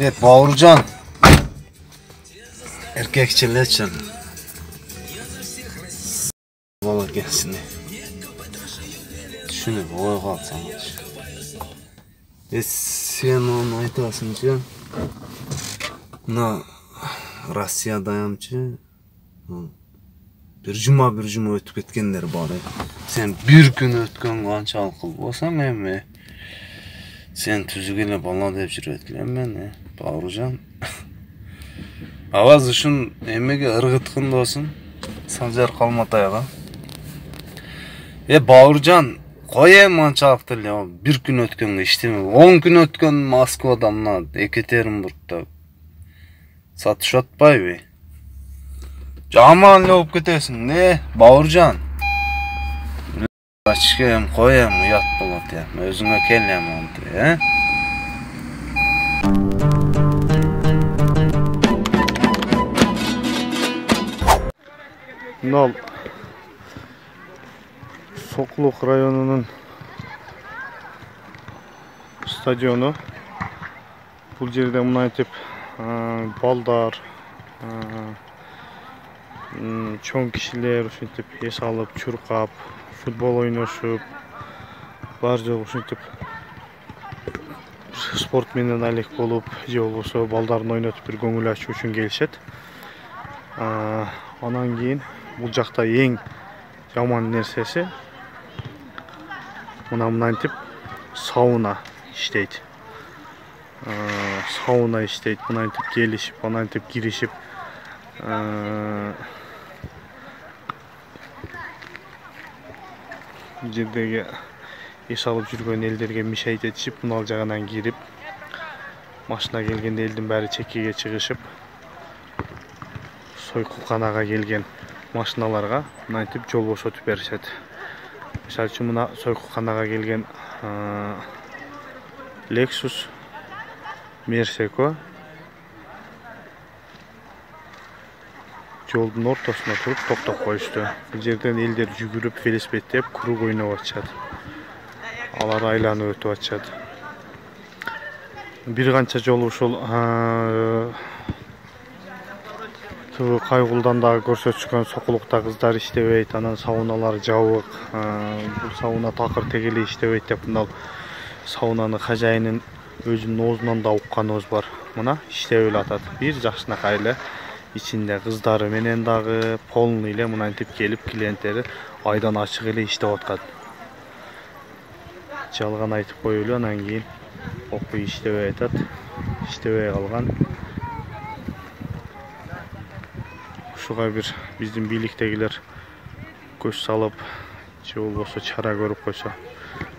Evet Bavrucan. Erkekçiler için. Balık gelsin diye. Düşünün oğul kalsana. Sen onun aytasınca. Na Rusya dayamcı. Bir cuma ötüp etkenler bari. Sen bir gün ötken kança alkıl olsam emmi. Sen tüzüğüyle bala deyip jürvetkilen beni. Bavrucan. Avaz ışın emmege ırgıtkın da olsun. Sancar Kalmatay'a. Bavrucan. Koyayım ançalıktır ya. Bir gün ötken iştemi. 10 gün ötken Moskva'da mına. Ekaterinburg'da. Satış atpay be. Camanlı olup gidesin ne? Bavrucan. Açıkayım koyayım yat bulat yapma. Özüne kellem oldu ya. Nol. Sokluk rayonunun stadyonu. Bu yerde münaytip ballar, çoğun kişiler uşuntip hes alıp, çurkap, futbol oynuşup, barca uşuntip sport menen alek olup, je olboso baldарын oynatıp bir köngül açı üçün gelişet. Anan keyin bu jakta eң жаман nersesi muna mınantip sauna işteyt. Sauna işteyt, mınantip gelişip, anantip girişip жердеги эс алып жүргөн элдерге мишайт этишип, мунал жагынан кирип, машина келгенде элдин баары чекеге чыгышып, сойкуканага келген машиналарга мынтип жол бошотуп беришет. Мисалы үчүн мына сойкуканага келген Lexus, Mercedes жолдун ортосуна туруп токтоп коюшту. Бул жерден элдер жүгүрүп, велосипедтеп, круг ойноп атышат. Алар айланып өтүп атышат. Бир канча жолу ушул ТВ Кайгулдан дагы көрсөтүшкөн сокулукта кыздар иштебейт, анан сауналар жабык. Бул сауна такыр тегеле иштебейт деп мынал саунанын хажайынын өзүнүн оозунан да укканыбыз бар. Мына иштеп эле атат. Бир жакшынакай эле içinde kızları menen dağı polnu ile münantip gelip klientleri aydan açıq ile işte otkat. Çalğan aytıp koyulu anan keyin oku iştebey atat. İştebey kalğan. Uşuğa bir bizim birliktekiler köz salıp je bolboso çara görüp koysa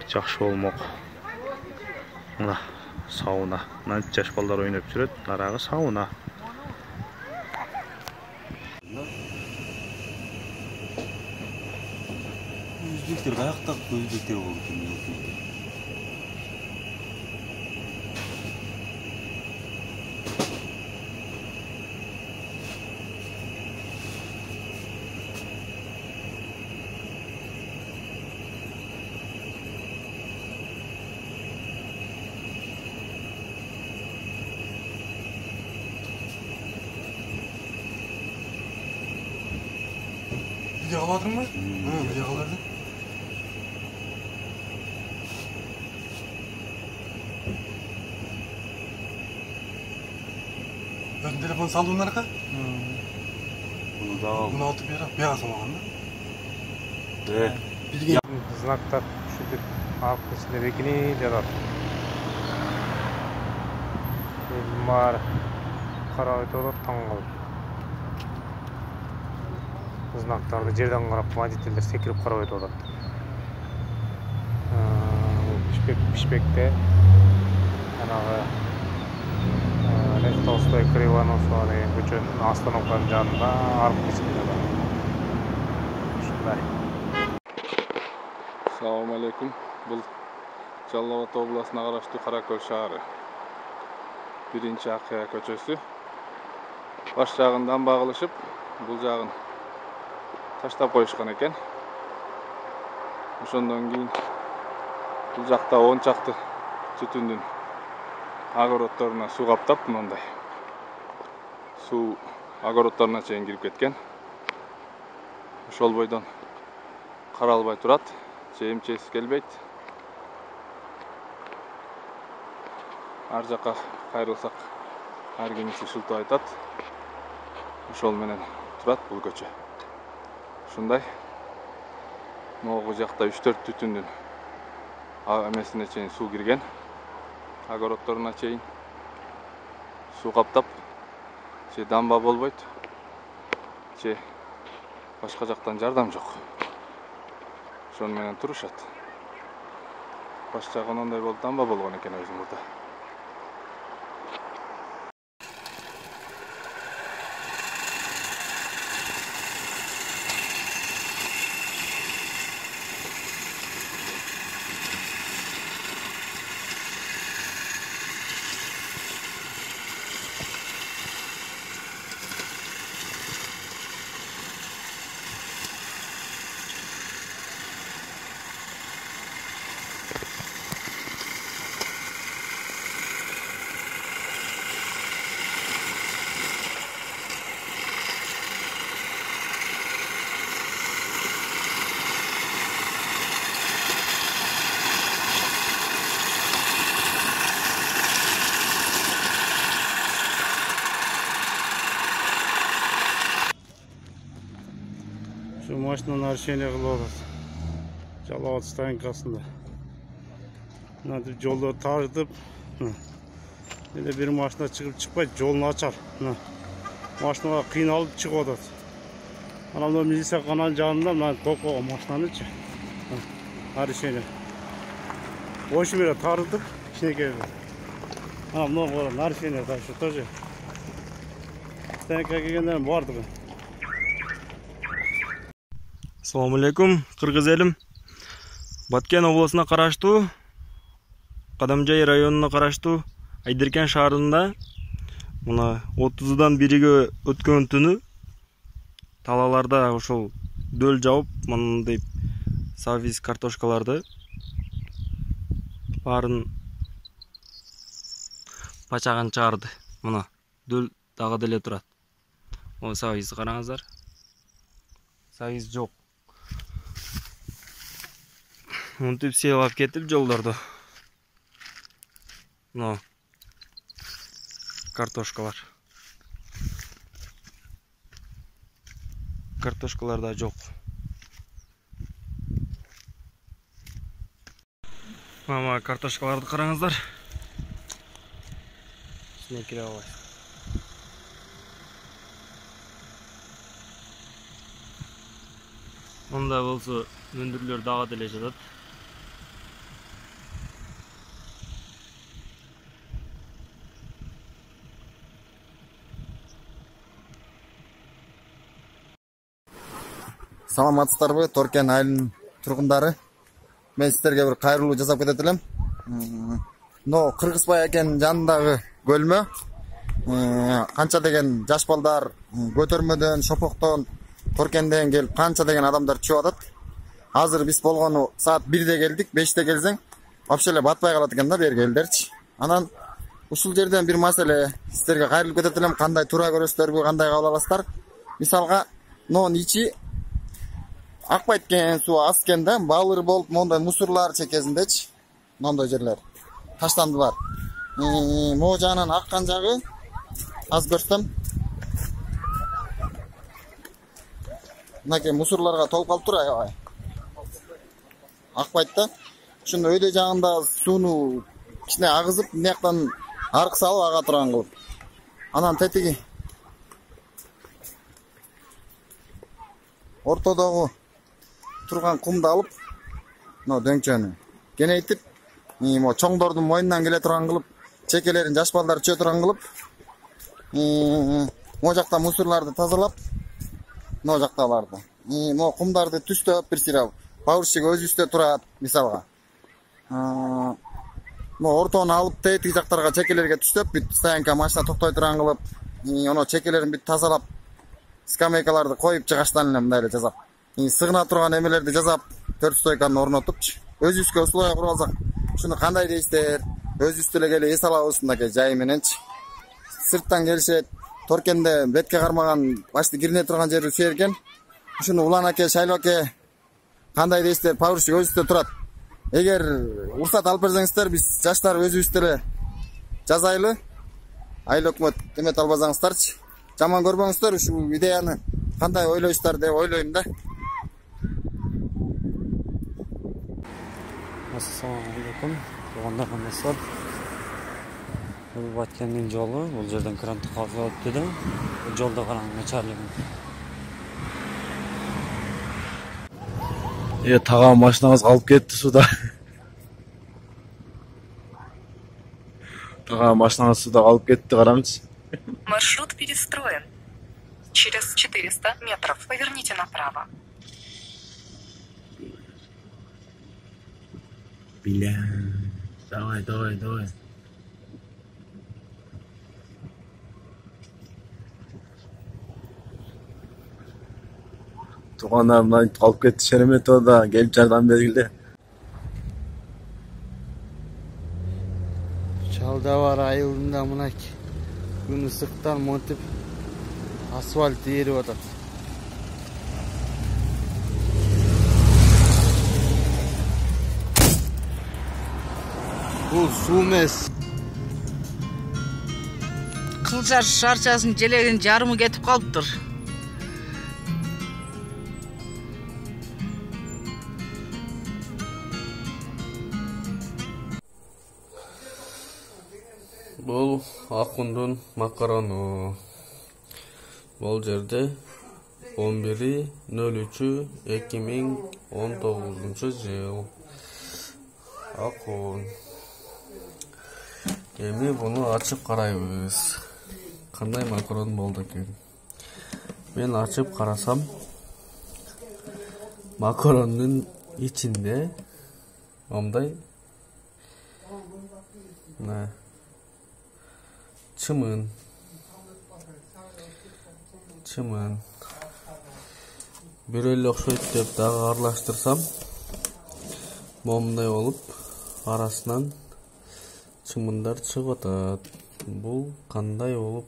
jakşı bolmok. Mına sauna. Mınantip jaş ballar oynop jüret. Arağı sauna. Yüzdükler ayakta yüzdükler oldu. Video aladın mı? Hı, video aladın. Telefon saldım arka. Bunu da al. Bunu atıp yere beyaz olanda. De. Bilgi znaklar şudur. Arkasında bekini yarar. Elmar Karaytoğlu Tangal. Znaklarını yerden karap maddeler sekirip Karaytoğlu. Bişkek'te anağı Толстой Криванов деген көчөнүн астаноконун жанында арып кесилген. Ушундай. Ассаламу алейкум. Бул Жалал Абад областына караштуу Каракөл шаары. 1-Акыя көчөсү. Баш жагынан багылышып, бул жагын таштап коюшкан экен. Ошондон кийин бул жакта 10 чакты түтүндүн агороттарына су қаптап, мындай су агороттарына шейін кіріп кеткен. Ошол бойдан қаралбай турат, жем чесіп келбейт. Ар жаққа қайрылсақ, ар кеңесі шылта айтат. Ошол менен турат бұл көчө. Шындай ноғы жақта 3-4 түтінден әмесіне чейін су кірген, агороттарына чейін су қаптап, же дамба болбойт, же башқа жақтан жардам жоқ. Шон менен турушат. Баш жагынан ондай болуп дамба болгон экен өзүм бурда. Машина нарушение қылады. Жалауат станкасында. Мына жолды тартып, мына бір машина шығып шықпай, жолын ашар. Мына машинаға қиналып шығып отыр. Анау милиция қанан жанында мына тоққа машинаны ше. Нарушение. Осы жерде тартып, ішіне келді. Ана мына нарушение дальше тоже. Станкаға келгенде бардық. Салам алейкум, Кыргыз элим. Баткен обласына караштуу, Кадамжай районуна караштуу, Айдеркен шаарында мына 30-дан бириге өткөн түнү талаларда ошол дөл жауып, мындай савиз картошкаларды баарын пачаган чыгарды. Мына дөл дагы деле турат. О савиз караңыздар. Савиз жок. Мынтип селап кетип жолдорду. Но картошкалар да жок. Мама картошкаларды караңыздар. Ичине кире албайт. Мында болсо өндүрлөр дагы деле жатат. Саламатсыздарбы, Торкен айылынын тургундары. Мен сиздерге бир кайрылуу жасап кетет элем. Но Кыргызбай экенин жанындагы көлмө канча деген жаш балдар көтөрмөдөн, шопоктон, Торкенден келип канча деген адамдар чыгып атат. Азыр биз болгону саат 1-де келдик, 5-те келсең вообще эле батпай калат экен да берге элдерчи. Анан ушул жерден бир маселе сиздерге кайрылып кетет элем, кандай туура көрөсүздөрбү, кандай кабыл аласыздар? Мисалга, нон ичи акпайт экен, суу аз экен да, балыр болуп, мондай мусорлар чекесиндечи, мондай жерлер таштандылар. Могу жагынан аккан жагы аз көрсөм. Мынакей мусорларга толуп калып тур, аябай. Акпайт да. Ушунда өйдө жагында сууну кичине агызып, мынаяктан аркы салып ага турган кылып. Анан тетиги ортодогу турган кумду алып, мына дөңчөнү кеңейтип, мына чоңдордун мойнунан келе турган кылып, чекелерин жаш балдар чөй турган кылып, мына жакта мусорларды тазалап, мына жакталарды, мына кумдарды түстөп бир сыйрап, паурчик өзүстө турат, мисалга. Мына ортону алып, тетиги жактарга чекелерге түстөп, бүт стоянка машина токтой турган кылып, аны чекелерин бүт тазалап, скамейкаларды коюп чыгаштан эле мындай эле жасап, сыгына турган эмелерди жасап, төрт стойканы орнотуп, өзүбүзгө условия куруп алсак, ушуну кандай дейсиздер? öz üstülüğe Esala Oğuz'undaki cayımının sırttan gelişe Torken'de betke karmağın başta girine turgan jeri suyerken uşunu Ulanake, Şaylake kanday deyişler Pavrushik öz üstü turat. Eğer ursat alıp berseňizler biz jaşlar öz üstüne jazaylı. Aylı ökmöt demet albazaňyzlarçy. Jaman görmöňizler uşu ideýany kanday oyloýsyzlar dep oyloýym da. Assalamualaikum. Onda hammaslar. Bu Batkanın yolu, bu yerden krant qazı alıp dedim. Yolda qaran naçarlığım. Tağam maşinağız qalıp ketdi suda. Tağam maşinağız suda qalıp ketdi, qarangız. Маршрут перестроен. Через 400 метров поверните направо. Бля. Давай, давай, давай. Туганарымдан қалып кетті шеремет ода, келіп жардан бергілді. Шалда бар айылында мұнак, күн ысықтан мотып, асфальт еріп отады. Бұл су емес. Қылжар шаршасын желегін жарымы кетіп қалып тұр. Бұл Аққұндың макароны. Бұл жерде 11.03.2019 жыл. Аққұн. Эми бұны ашып қараймыз. Қандай макарон болды екен? Мен ашып қарасам, макаронның ішінде ондай чымын бирөөлө окшойт деп дагы аралаштырсам момундай болуп арасынан чымындар чыгып атат. Бул кандай болуп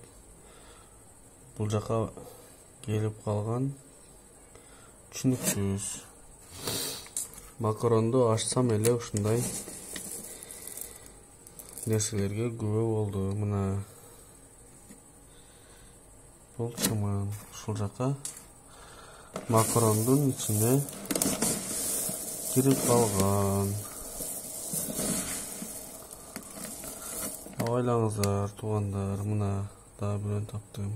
бул жака келип калган түшүнүксүз. Макаронду ачсам эле ушундай нерселерге күбө болду. Мына бұл чымын. Шул жаққа макарондың ішіне кіріп қалған. Абайлаңыздар, туғандар. Мына да бүрін таптым.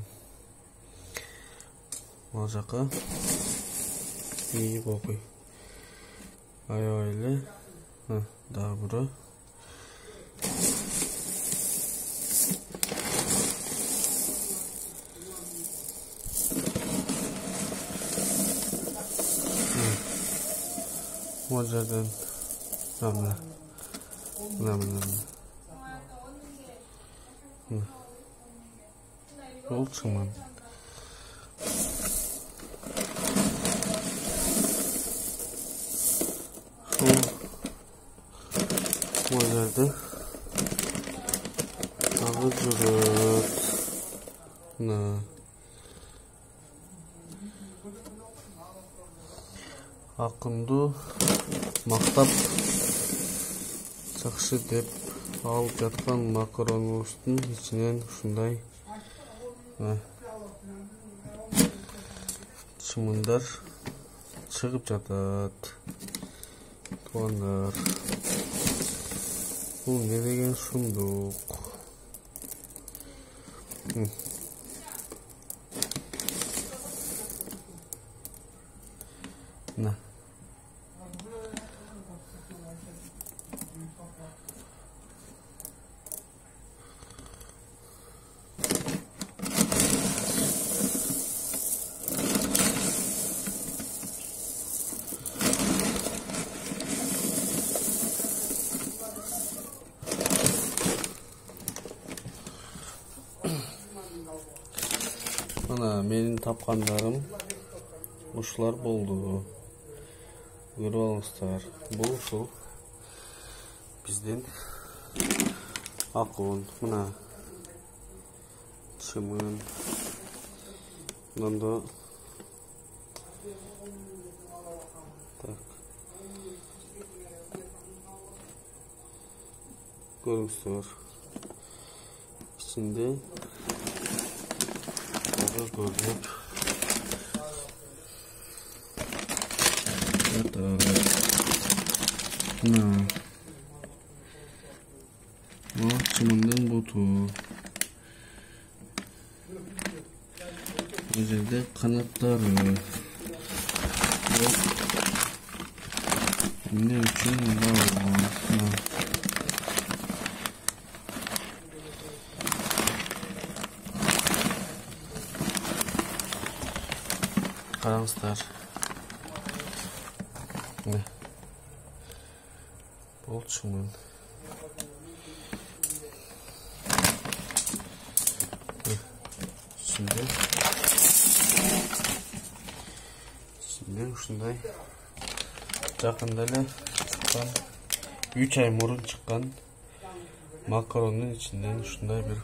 Бұл жаққа иіп оқи. Айлы да бүрі. Вот жерден мына бұл чымын. Бұл жерде тағы жүріп мына Ақынды мақтап жақсы деп алып жатқан макаронның ішінен ұшындай шымындар шығып жатады. Туғандар, бұл не деген шымдық? Мына менің тапқандарым ұшылар болды. Көріп алыңыздар. Бұл ұшыл бізден 아군 후나 지문 넌더 так görünsüz içinde görünüp huna çimenden botu üzerinde kanatları ne için karanlıklar ne bol çimen şimdi şunday жақында шыққан 3 ай мұрын шыққан макаронның içinden şunday bir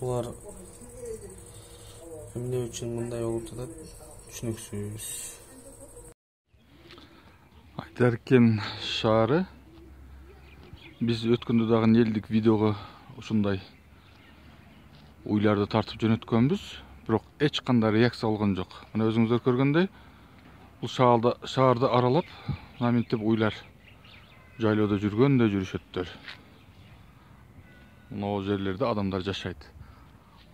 бұлар эмне үчүн мындай болуп жатат түшүнүксүз. Aytarken şaarı biz ötkündü dağın eldik videoga uşunday uylarda tartıp jönötkönbüz, biroq eç qanday reaksiya alğan joq. Mana özüňizler görgönдөй, bu şaarda aralap, mana mintip uylar jaylooda jürgöndö jürüşötler. Mana o yerlerde adamlar jaşayt.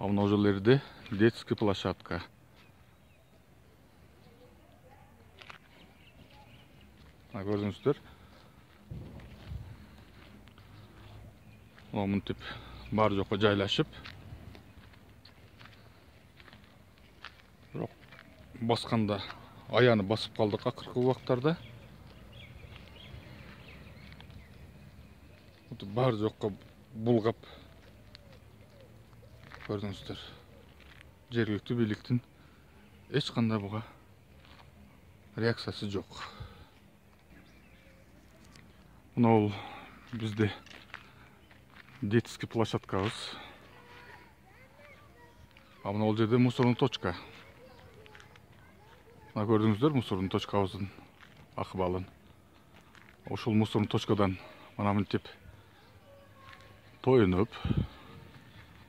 Amna o yerlerde detski plaşatka. Mana görünsüzдөр. O mintip bar joqqa jaylashıp basqanda ayağını basıp qaldık akırkı vaqtlarda. Bar joqqa bulgap gördüňüzдөр. Jergilikti biliktin eç qanday buga reaksiyası joq. Muna ol bizde детский площадкабыз. А мына ол жерде мусорный точка. Мына көрдіңіздер мусорный точкабыздын ахыбалын. Ошол мусорный точкадан мына мынтип тойынып,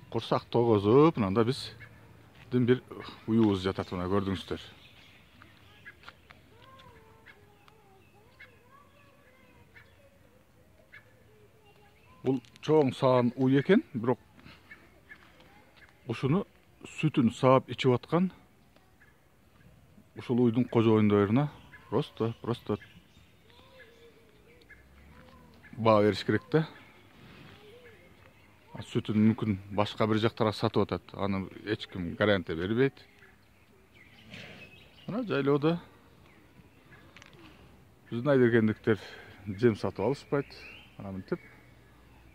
курсак тогозуп, мында биздин бир уюубуз жатат, мына көрдіңіздер. Бул чоң саан уй экен, бирок ушуну сүтүн саап ичип аткан ушул уйдун кожоюндорна просто баа бериш керек да. Сүтүн мүмкүн башка бир жактарга сатып атат, аны эч ким гарантия бербейт. Мына жайлоодо биздин айдергендиктер жем сатып алышпайт. Мына мынтип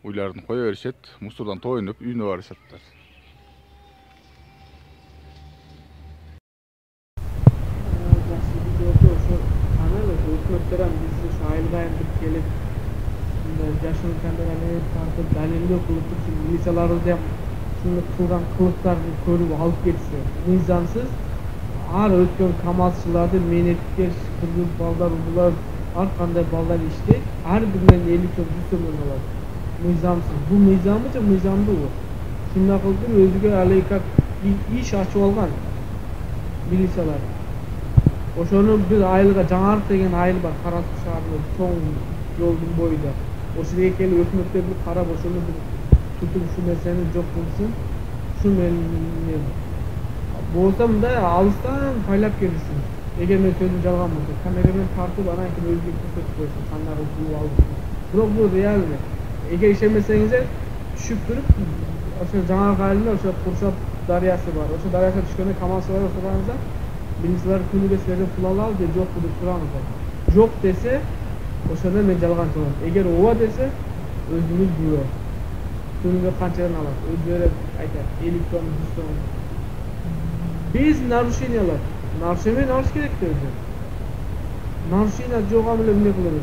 uylарын koya verişet, musturdan toyunup üyüne varışatlar. Ökmökterem bizi şahilgayen bir gelip yaşını kendilerini tartıp belirli okulutup şimdi lisalarızda şimdi kuran kılıklarını körüp alıp geçiyor. İnsansız ağır ötkön kamalsılarda menetler, kırgın ballar, bunlar arkanda ballar işte her birinden 50 kömür olarak mizamsız. Bu mizamı da mizamdı bu. Şimdi akıldım özgür aleykat iş açı olgan bilisalar. O şunun bir aylığa Canarık degen aylı var Karatlı şaharının son yolun boyunda. O şuraya keli ökmekte bir kara boşunu tutup şu meselenin çok bulsun. Şu melini bu ortamda alıstan paylap gelirsin. Eğer ben sözünü çalgan mısın? Kameramen tartıp anayken özgür kısık koysun. Sanları kuyu alışsın. Bu real mi? Eğer işlemesenize düşüp durup Canarık halinde Kurşap daryası var. O daryasına düşkende kaması var. Bilimciler künü beslerine kulalı al diye yok budur kuramız var. Yok dese o şurada mencalgan çalar. Eğer ova dese özümüz büyüyor. Künü ve kançerini alır. Özümüz öyle ayıtar. 50 ton, 100 ton. без нарушениялар. Нарушение нарушиш керек деді. Нарушение жоға біле біле қылады.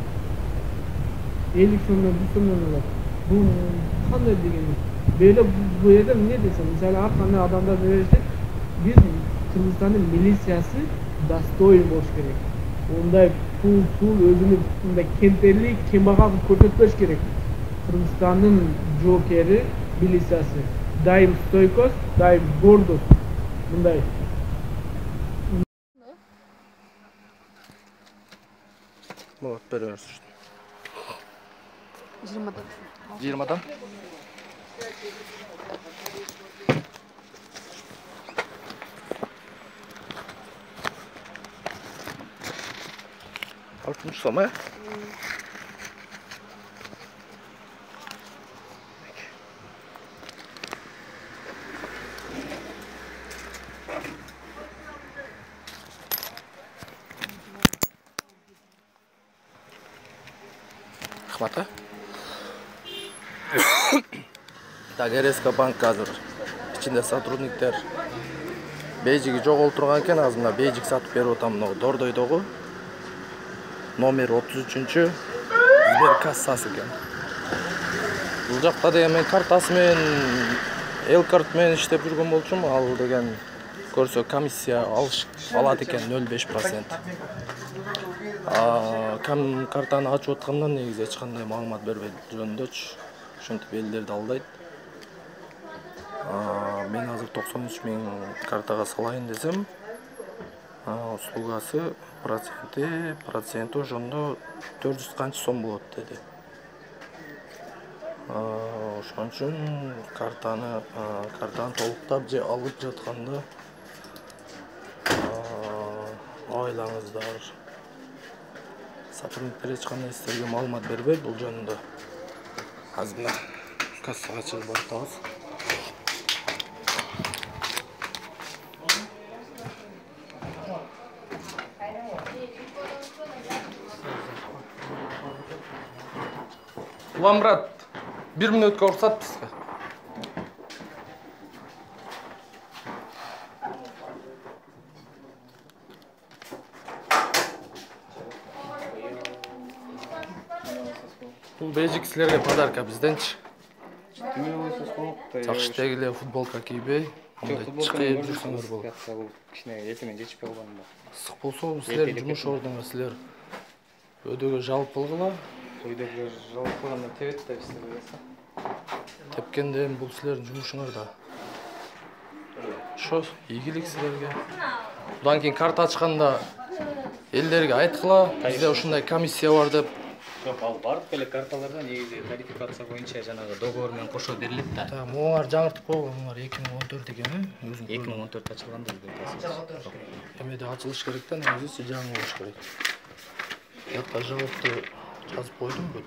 50 сомнан, 100 сомнан алады. Бұл қандай дегенде? Böyle bu yerde ne desem? Mesela Arkan'da adamlar verecek. Biz Kırgızistan'ın milisiyası dastoy boş gerek. Onda pul özünü kenterli kembaka kurtulmuş gerek. Kırgızistan'ın jokeri milisiyası. Daim Stoykos, daim Gordos. Bunday. Вот, первый раз. 20 адам. Altmış somu he? Hıkmata? Tagereska bank hazır. İçinde сотрудниктер. Бейжиги жоқ олтурган экен, азыр мына бейжик сатып берип атам мына Дордойдогу. Номер 33-чү Сбер кассасы экен. Бул жакта деген мен картасы менен Элкарт менен иштеп жүргөн болчумун, ал деген көрсө комиссия алат экен 0,5%. Кам картаны ачып аткандан негизи эч кандай маалымат бербейт жөнүндөчү. Ошентип элдерди алдайт. Мен азыр 93.000 картага салайын десем, услугасы проценти ошондо 400 канча сом болот деди. Ошон үчүн картаны толуктап же алып жатканда ойлоңуздар. Сотрудниктер эч кандай сизге маалымат бербейт бул жөнүндө. Азыр мына кассага чыгып баратабыз. Ulan Murat, 1 minutga ruxsat bizga. Bu bejik sizlerge podarka bizdençi. Çakıştegile futbolka kiybey. Çıkayıp dursunlar bol. Sık bolsa sizler cümüş ordunga sizler. Ödöge жалпылыгыла. Өйдегі жалып қойғанда тепет тәпсіздер бөйесі. Тепкенде бұл сілердің жұмышыңарда. Шоз, егілік сілерге. Бұдан кейін карта ашқанда елдерге айтқыла, бізде ұшындай комиссия бар деп. Жоқ, ал бардық бөлі карталардан негізде тарификация бойынша жаңағы договормен қошо беріліпті. Оңар жаңыртып қойған, оңар 2014 екен, 2014 ашылғанда бізде тасыз. Жазып қойдым бұл.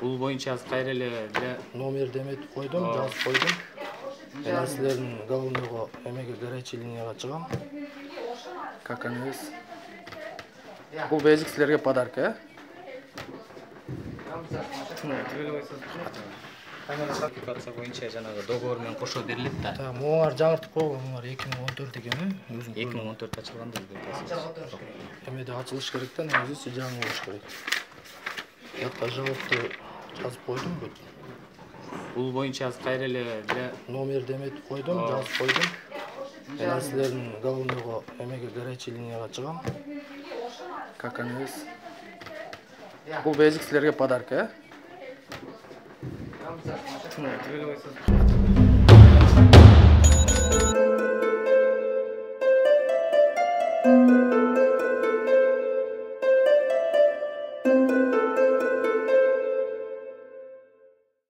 Бұл бойынша аз қайрелі номер демет қойдым, жазып қойдым. Мен сіздердің головныйға әмеге горячий линияға шығам. Как аныңыз? Бұл бейзік сіздерге подарка, Сертификация бойынша жаңағы договормен қошо беріліпті. Оңар жаңыртып қойған, оңар 2014 екен, 2014 ашылғанда бізде. Әмеде ашылыш керектен, өзі жаңы болуш керек. Жатқа жауапты жазып қойдым бұл. Бұл бойынша аз қайрелі номер демет қойдым, жазып қойдым. Мен сіздердің головныйға әмеге горячий линияға шығам. Как аныңыз? Бұл бейзік сіздерге подарка,